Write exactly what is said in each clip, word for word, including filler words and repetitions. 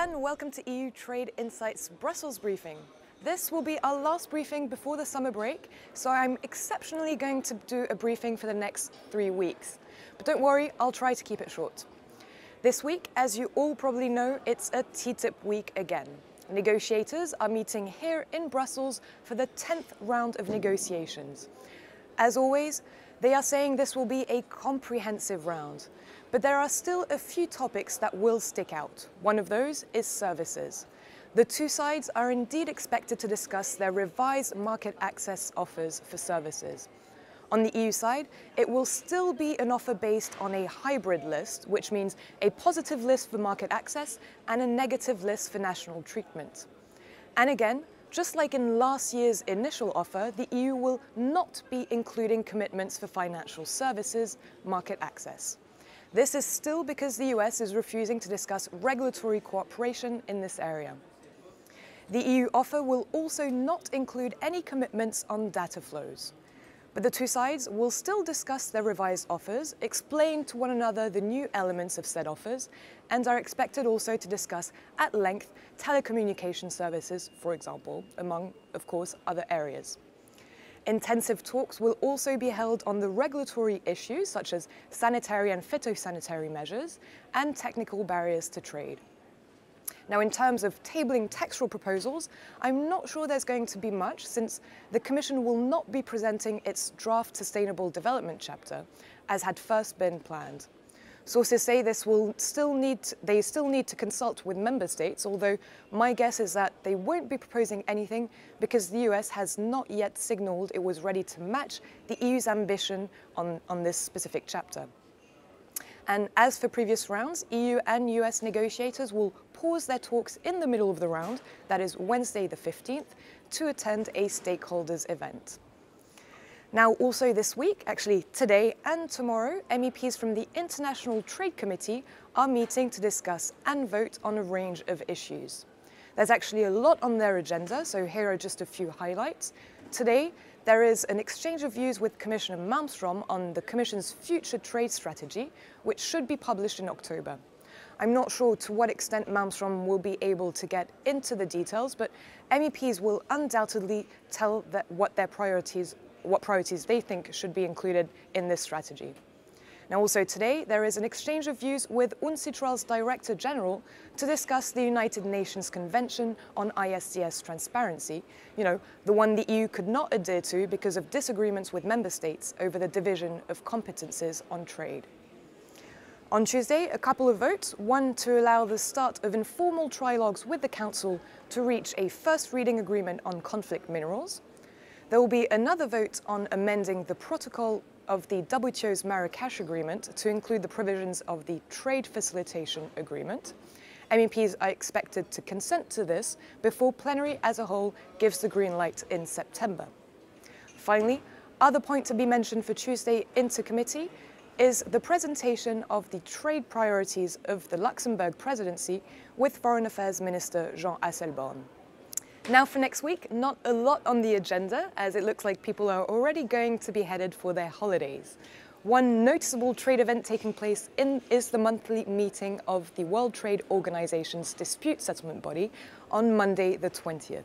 and welcome to E U Trade Insights Brussels briefing. This will be our last briefing before the summer break, so I'm exceptionally going to do a briefing for the next three weeks. But don't worry, I'll try to keep it short. This week, as you all probably know, it's a T T I P week again. Negotiators are meeting here in Brussels for the tenth round of negotiations. As always, they are saying this will be a comprehensive round, but there are still a few topics that will stick out. One of those is services. The two sides are indeed expected to discuss their revised market access offers for services. On the E U side, it will still be an offer based on a hybrid list, which means a positive list for market access and a negative list for national treatment. And again, just like in last year's initial offer, the E U will not be including commitments for financial services market access. This is still because the U S is refusing to discuss regulatory cooperation in this area. The E U offer will also not include any commitments on data flows. But the two sides will still discuss their revised offers, explain to one another the new elements of said offers, and are expected also to discuss at length telecommunication services, for example, among, of course, other areas. Intensive talks will also be held on the regulatory issues, such as sanitary and phytosanitary measures, and technical barriers to trade. Now, in terms of tabling textual proposals, I'm not sure there's going to be much, since the Commission will not be presenting its draft Sustainable Development chapter, as had first been planned. Sources say this will still need, they still need to consult with member states, although my guess is that they won't be proposing anything because the U S has not yet signalled it was ready to match the E U's ambition on, on this specific chapter. And as for previous rounds, E U and U S negotiators will pause their talks in the middle of the round, that is Wednesday the fifteenth, to attend a stakeholders event. Now also this week, actually today and tomorrow, M E Ps from the International Trade Committee are meeting to discuss and vote on a range of issues. There's actually a lot on their agenda, so here are just a few highlights. Today, there is an exchange of views with Commissioner Malmström on the Commission's future trade strategy, which should be published in October. I'm not sure to what extent Malmström will be able to get into the details, but M E Ps will undoubtedly tell that what their priorities, what priorities they think should be included in this strategy. Now also today, there is an exchange of views with UNCITRAL's Director General to discuss the United Nations Convention on I S D S transparency, you know, the one the E U could not adhere to because of disagreements with member states over the division of competences on trade. On Tuesday, a couple of votes, one to allow the start of informal trilogues with the Council to reach a first reading agreement on conflict minerals. There will be another vote on amending the protocol of the W T O's Marrakesh Agreement to include the provisions of the Trade Facilitation Agreement. M E Ps are expected to consent to this before plenary as a whole gives the green light in September. Finally, other point to be mentioned for Tuesday into committee is the presentation of the trade priorities of the Luxembourg presidency with Foreign Affairs Minister Jean Asselborn. Now for next week, not a lot on the agenda, as it looks like people are already going to be headed for their holidays. One noticeable trade event taking place in, is the monthly meeting of the World Trade Organization's Dispute Settlement Body on Monday the twentieth.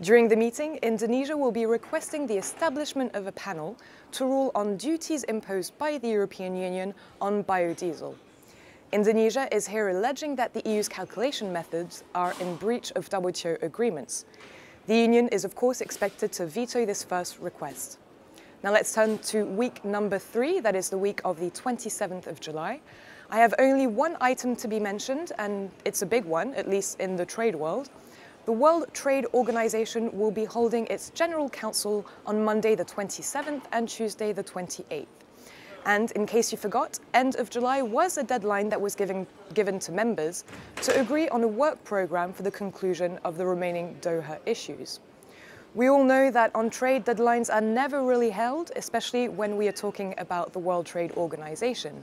During the meeting, Indonesia will be requesting the establishment of a panel to rule on duties imposed by the European Union on biodiesel. Indonesia is here alleging that the E U's calculation methods are in breach of W T O agreements. The Union is of course expected to veto this first request. Now let's turn to week number three, that is the week of the twenty-seventh of July. I have only one item to be mentioned, and it's a big one, at least in the trade world. The World Trade Organization will be holding its General Council on Monday the twenty-seventh and Tuesday the twenty-eighth. And in case you forgot, end of July was a deadline that was given, given to members to agree on a work programme for the conclusion of the remaining Doha issues. We all know that on trade, deadlines are never really held, especially when we are talking about the World Trade Organization.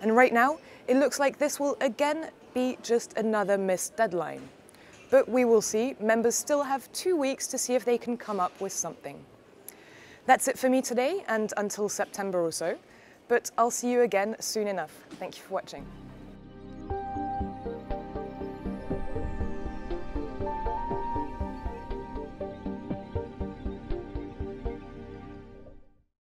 And right now, it looks like this will again be just another missed deadline. But we will see. Members still have two weeks to see if they can come up with something. That's it for me today and until September or so. But I'll see you again soon enough. Thank you for watching.